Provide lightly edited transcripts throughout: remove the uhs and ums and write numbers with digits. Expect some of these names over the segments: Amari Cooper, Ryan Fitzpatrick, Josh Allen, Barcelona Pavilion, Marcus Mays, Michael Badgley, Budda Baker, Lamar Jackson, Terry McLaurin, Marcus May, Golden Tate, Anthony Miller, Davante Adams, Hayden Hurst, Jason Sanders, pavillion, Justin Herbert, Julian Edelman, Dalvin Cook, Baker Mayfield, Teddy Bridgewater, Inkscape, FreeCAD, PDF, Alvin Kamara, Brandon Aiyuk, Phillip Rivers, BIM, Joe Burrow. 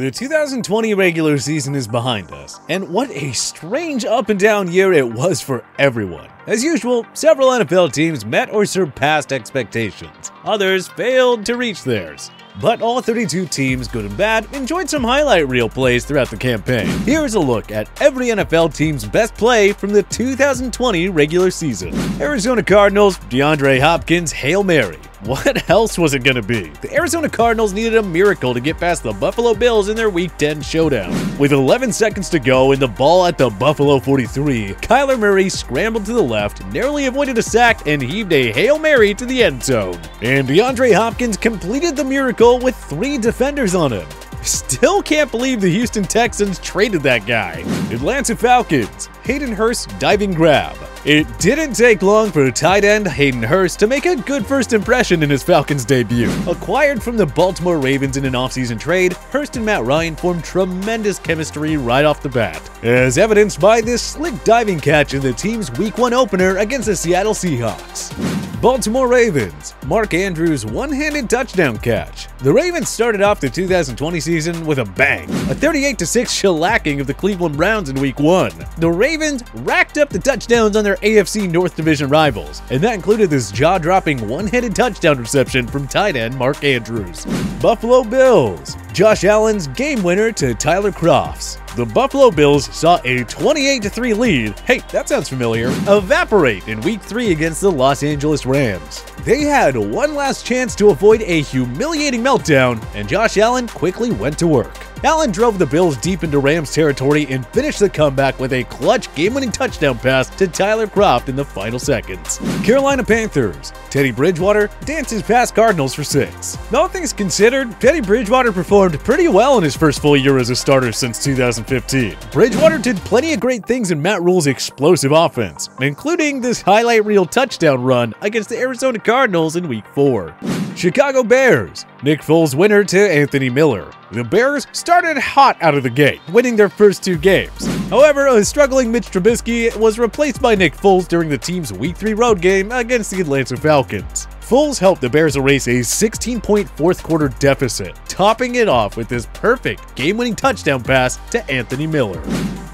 The 2020 regular season is behind us, and what a strange up and down year it was for everyone. As usual, several NFL teams met or surpassed expectations. Others failed to reach theirs. But all 32 teams, good and bad, enjoyed some highlight reel plays throughout the campaign. Here's a look at every NFL team's best play from the 2020 regular season. Arizona Cardinals, DeAndre Hopkins, Hail Mary. What else was it gonna be? The Arizona Cardinals needed a miracle to get past the Buffalo Bills in their Week 10 showdown. With 11 seconds to go and the ball at the Buffalo 43, Kyler Murray scrambled to the left, narrowly avoided a sack, and heaved a Hail Mary to the end zone. And DeAndre Hopkins completed the miracle with 3 defenders on him. Still can't believe the Houston Texans traded that guy. Atlanta Falcons, Hayden Hurst diving grab. It didn't take long for tight end Hayden Hurst to make a good first impression in his Falcons debut. Acquired from the Baltimore Ravens in an offseason trade, Hurst and Matt Ryan formed tremendous chemistry right off the bat, as evidenced by this slick diving catch in the team's Week 1 opener against the Seattle Seahawks. Baltimore Ravens, Mark Andrews one-handed touchdown catch. The Ravens started off the 2020 season with a bang, a 38-6 shellacking of the Cleveland Browns in Week 1. The Ravens racked up the touchdowns on their AFC North Division rivals, and that included this jaw-dropping one-handed touchdown reception from tight end Mark Andrews. Buffalo Bills, Josh Allen's game winner to Tyler Croft's. The Buffalo Bills saw a 28-3 lead, hey, that sounds familiar, evaporate in Week 3 against the Los Angeles Rams. They had one last chance to avoid a humiliating meltdown, and Josh Allen quickly went to work. Allen drove the Bills deep into Rams territory and finished the comeback with a clutch game-winning touchdown pass to Tyler Croft in the final seconds. Carolina Panthers, Teddy Bridgewater dances past Cardinals for 6. All things considered, Teddy Bridgewater performed pretty well in his first full year as a starter since 2015. Bridgewater did plenty of great things in Matt Rule's explosive offense, including this highlight reel touchdown run against the Arizona Cardinals in Week 4. Chicago Bears, Nick Foles winner to Anthony Miller. The Bears started hot out of the gate, winning their first 2 games. However, a struggling Mitch Trubisky was replaced by Nick Foles during the team's Week 3 road game against the Atlanta Falcons. Foles helped the Bears erase a 16-point fourth-quarter deficit, topping it off with this perfect game-winning touchdown pass to Anthony Miller.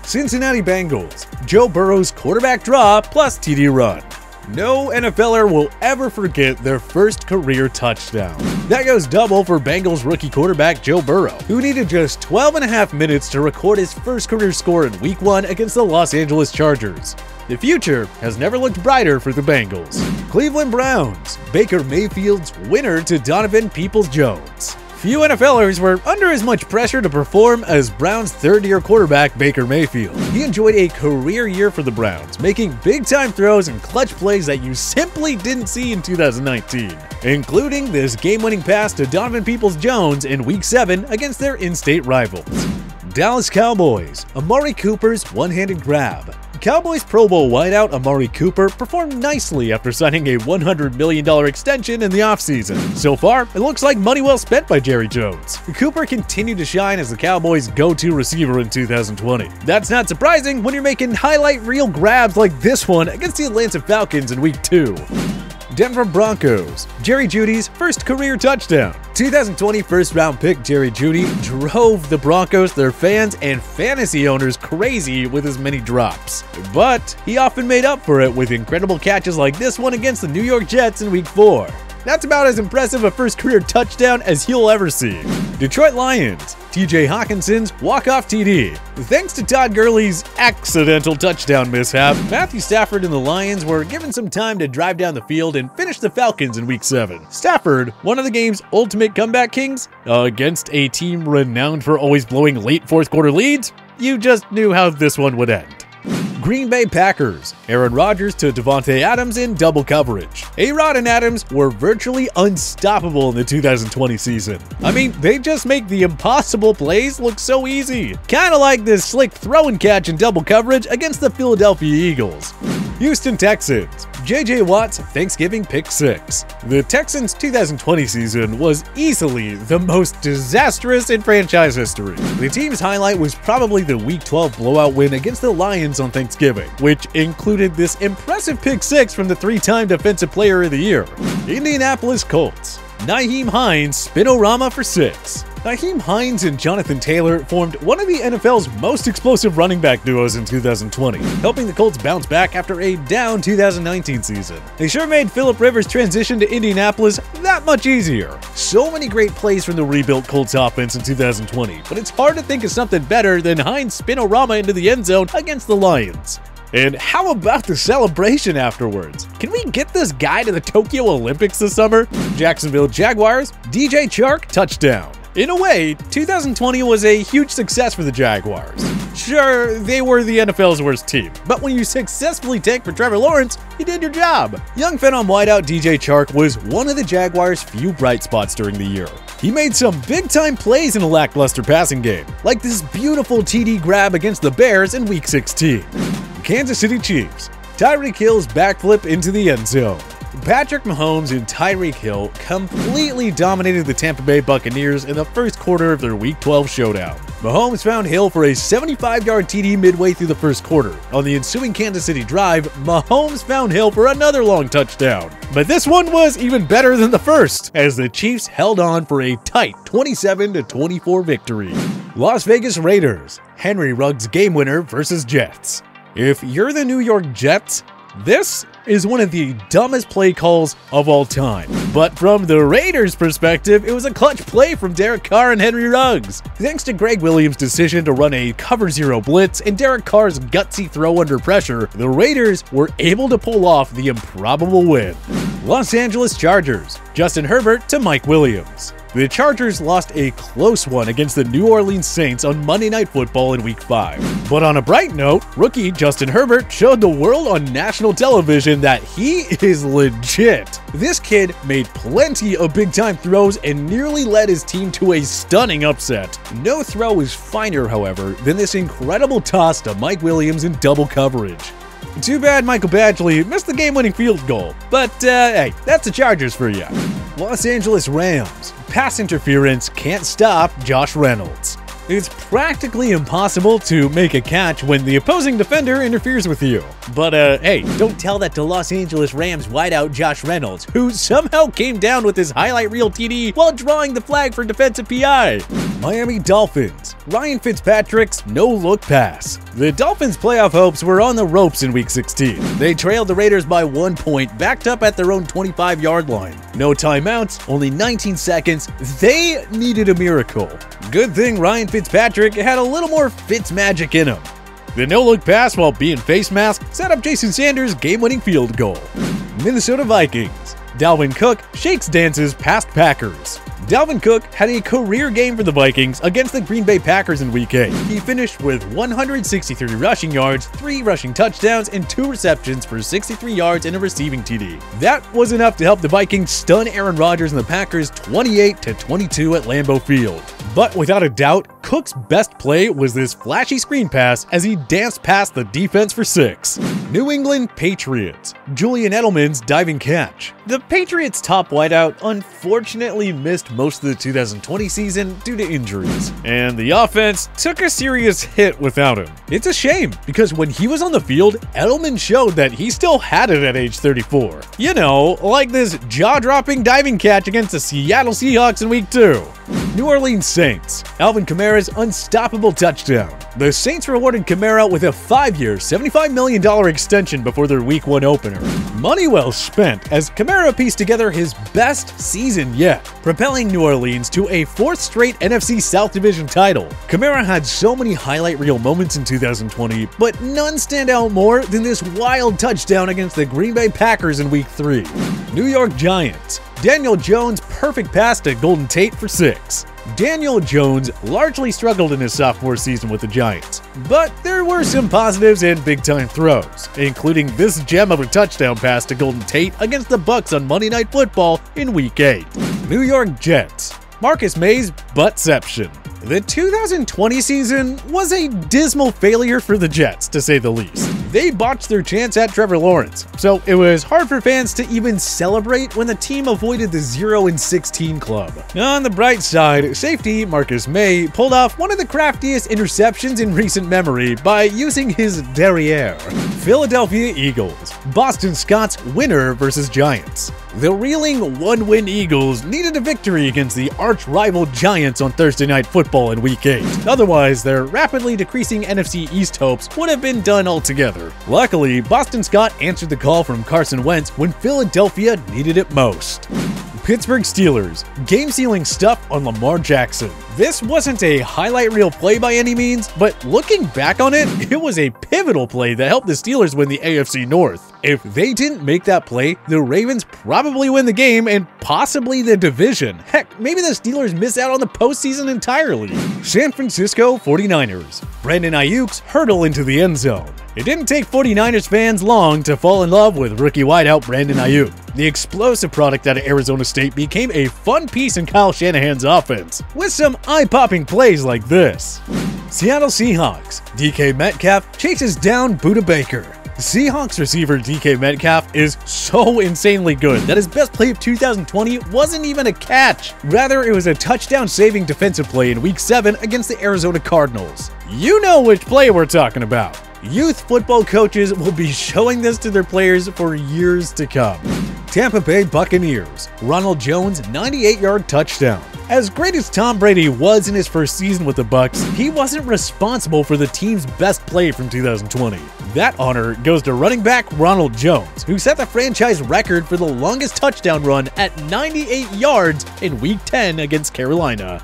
Cincinnati Bengals, Joe Burrow's quarterback draw plus TD run. No NFLer will ever forget their first career touchdown. That goes double for Bengals rookie quarterback Joe Burrow, who needed just 12.5 minutes to record his first career score in Week 1 against the Los Angeles Chargers. The future has never looked brighter for the Bengals. Cleveland Browns, Baker Mayfield's winner to Donovan Peoples-Jones. Few NFLers were under as much pressure to perform as Browns' third-year quarterback Baker Mayfield. He enjoyed a career year for the Browns, making big-time throws and clutch plays that you simply didn't see in 2019, including this game-winning pass to Donovan Peoples-Jones in Week 7 against their in-state rivals. Dallas Cowboys, Amari Cooper's one-handed grab. Cowboys Pro Bowl wideout Amari Cooper performed nicely after signing a $100 million extension in the offseason. So far, it looks like money well spent by Jerry Jones. Cooper continued to shine as the Cowboys' go-to receiver in 2020. That's not surprising when you're making highlight reel grabs like this one against the Atlanta Falcons in Week 2. Denver Broncos, Jerry Jeudy's first career touchdown. 2020 first-round pick Jerry Jeudy drove the Broncos, their fans, and fantasy owners crazy with his many drops. But he often made up for it with incredible catches like this one against the New York Jets in Week 4. That's about as impressive a first-career touchdown as you'll ever see. Detroit Lions, TJ Hawkinson's walk-off TD. Thanks to Todd Gurley's accidental touchdown mishap, Matthew Stafford and the Lions were given some time to drive down the field and finish the Falcons in Week 7. Stafford, one of the game's ultimate comeback kings, against a team renowned for always blowing late fourth-quarter leads, you just knew how this one would end. Green Bay Packers, Aaron Rodgers to Davante Adams in double coverage. A-Rod and Adams were virtually unstoppable in the 2020 season. I mean, they just make the impossible plays look so easy. Kinda like this slick throw and catch in double coverage against the Philadelphia Eagles. Houston Texans, J.J. Watt's Thanksgiving pick 6. The Texans' 2020 season was easily the most disastrous in franchise history. The team's highlight was probably the Week 12 blowout win against the Lions on Thanksgiving, which included this impressive pick 6 from the 3-time Defensive Player of the Year. Indianapolis Colts, Nyheim Hines, Spinorama for 6. Nyheim Hines and Jonathan Taylor formed one of the NFL's most explosive running back duos in 2020, helping the Colts bounce back after a down 2019 season. They sure made Phillip Rivers' transition to Indianapolis that much easier. So many great plays from the rebuilt Colts offense in 2020, but it's hard to think of something better than Hines' spinorama into the end zone against the Lions. And how about the celebration afterwards? Can we get this guy to the Tokyo Olympics this summer? Jacksonville Jaguars, DJ Chark touchdown. In a way, 2020 was a huge success for the Jaguars. Sure, they were the NFL's worst team, but when you successfully tank for Trevor Lawrence, you did your job. Young Phenom wideout DJ Chark was one of the Jaguars' few bright spots during the year. He made some big-time plays in a lackluster passing game, like this beautiful TD grab against the Bears in Week 16. Kansas City Chiefs, Tyreek Hill's backflip into the end zone. Patrick Mahomes and Tyreek Hill completely dominated the Tampa Bay Buccaneers in the first quarter of their Week 12 showdown. Mahomes found Hill for a 75-yard TD midway through the first quarter. On the ensuing Kansas City drive, Mahomes found Hill for another long touchdown. But this one was even better than the first, as the Chiefs held on for a tight 27-24 victory. Las Vegas Raiders, Henry Ruggs game winner versus Jets. If you're the New York Jets, this is one of the dumbest play calls of all time. But from the Raiders' perspective, it was a clutch play from Derek Carr and Henry Ruggs. Thanks to Greg Williams' decision to run a cover zero blitz and Derek Carr's gutsy throw under pressure, the Raiders were able to pull off the improbable win. Los Angeles Chargers, Justin Herbert to Mike Williams. The Chargers lost a close one against the New Orleans Saints on Monday Night Football in Week 5. But on a bright note, rookie Justin Herbert showed the world on national television that he is legit. This kid made plenty of big-time throws and nearly led his team to a stunning upset. No throw is finer, however, than this incredible toss to Mike Williams in double coverage. Too bad Michael Badgley missed the game-winning field goal, but hey, that's the Chargers for you. Los Angeles Rams, pass interference can't stop Josh Reynolds. It's practically impossible to make a catch when the opposing defender interferes with you. But hey, don't tell that to Los Angeles Rams wideout Josh Reynolds, who somehow came down with his highlight reel TD while drawing the flag for defensive PI. Miami Dolphins, Ryan Fitzpatrick's no-look pass. The Dolphins' playoff hopes were on the ropes in Week 16. They trailed the Raiders by 1 point, backed up at their own 25-yard line. No timeouts, only 19 seconds. They needed a miracle. Good thing Ryan Fitzpatrick had a little more Fitz magic in him. The no-look pass while being face masked set up Jason Sanders' game-winning field goal. Minnesota Vikings, Dalvin Cook shakes dances past Packers. Dalvin Cook had a career game for the Vikings against the Green Bay Packers in Week 8. He finished with 163 rushing yards, 3 rushing touchdowns, and 2 receptions for 63 yards and a receiving TD. That was enough to help the Vikings stun Aaron Rodgers and the Packers 28-22 at Lambeau Field. But without a doubt, Cook's best play was this flashy screen pass as he danced past the defense for 6. New England Patriots, Julian Edelman's diving catch. The Patriots' top wideout unfortunately missed most of the 2020 season due to injuries, and the offense took a serious hit without him. It's a shame, because when he was on the field, Edelman showed that he still had it at age 34. You know, like this jaw-dropping diving catch against the Seattle Seahawks in Week 2. New Orleans Saints, Alvin Kamara's unstoppable touchdown. The Saints rewarded Kamara with a 5-year, $75 million extension before their Week 1 opener. Money well spent, as Kamara pieced together his best season yet, propelling New Orleans to a 4th straight NFC South Division title. Kamara had so many highlight reel moments in 2020, but none stand out more than this wild touchdown against the Green Bay Packers in Week 3. New York Giants, Daniel Jones' perfect pass to Golden Tate for 6. Daniel Jones largely struggled in his sophomore season with the Giants, but there were some positives and big-time throws, including this gem of a touchdown pass to Golden Tate against the Bucks on Monday Night Football in Week 8. New York Jets, Marcus Mays' buttception. The 2020 season was a dismal failure for the Jets, to say the least. They botched their chance at Trevor Lawrence, so it was hard for fans to even celebrate when the team avoided the 0-16 club. On the bright side, safety Marcus May pulled off one of the craftiest interceptions in recent memory by using his derriere. Philadelphia Eagles, Boston Scott's winner versus Giants. The reeling one-win Eagles needed a victory against the arch-rival Giants on Thursday Night Football in Week 8. Otherwise, their rapidly decreasing NFC East hopes would have been done altogether. Luckily, Boston Scott answered the call from Carson Wentz when Philadelphia needed it most. Pittsburgh Steelers, game-sealing stuff on Lamar Jackson. This wasn't a highlight reel play by any means, but looking back on it, it was a pivotal play that helped the Steelers win the AFC North. If they didn't make that play, the Ravens probably win the game and possibly the division. Heck, maybe the Steelers miss out on the postseason entirely. San Francisco 49ers, Brandon Ayuk's hurdle into the end zone. It didn't take 49ers fans long to fall in love with rookie wideout Brandon Ayuk. The explosive product out of Arizona State became a fun piece in Kyle Shanahan's offense, with some eye-popping plays like this. Seattle Seahawks, DK Metcalf chases down Budda Baker. Seahawks receiver DK Metcalf is so insanely good that his best play of 2020 wasn't even a catch. Rather, it was a touchdown-saving defensive play in Week 7 against the Arizona Cardinals. You know which play we're talking about. Youth football coaches will be showing this to their players for years to come. Tampa Bay Buccaneers, Ronald Jones 98-yard touchdown. As great as Tom Brady was in his first season with the Bucs, he wasn't responsible for the team's best play from 2020. That honor goes to running back Ronald Jones, who set the franchise record for the longest touchdown run at 98 yards in Week 10 against Carolina.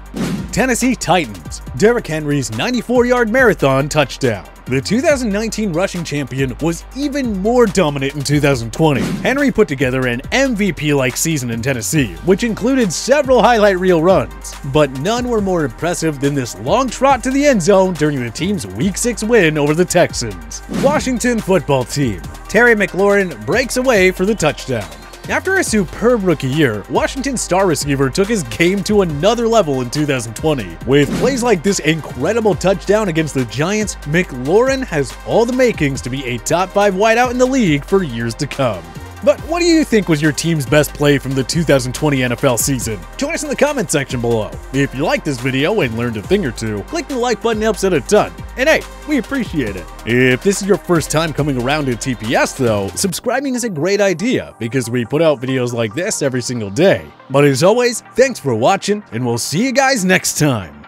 Tennessee Titans, Derrick Henry's 94-yard marathon touchdown. The 2019 rushing champion was even more dominant in 2020. Henry put together an MVP-like season in Tennessee, which included several highlight reel runs, but none were more impressive than this long trot to the end zone during the team's Week 6 win over the Texans. Washington football team, Terry McLaurin breaks away for the touchdown. After a superb rookie year, Washington's star receiver took his game to another level in 2020. With plays like this incredible touchdown against the Giants, McLaurin has all the makings to be a top 5 wideout in the league for years to come. But what do you think was your team's best play from the 2020 NFL season? Join us in the comment section below. If you liked this video and learned a thing or two, click the like button, helps out a ton. And hey, we appreciate it. If this is your first time coming around to TPS though, subscribing is a great idea because we put out videos like this every single day. But as always, thanks for watching and we'll see you guys next time.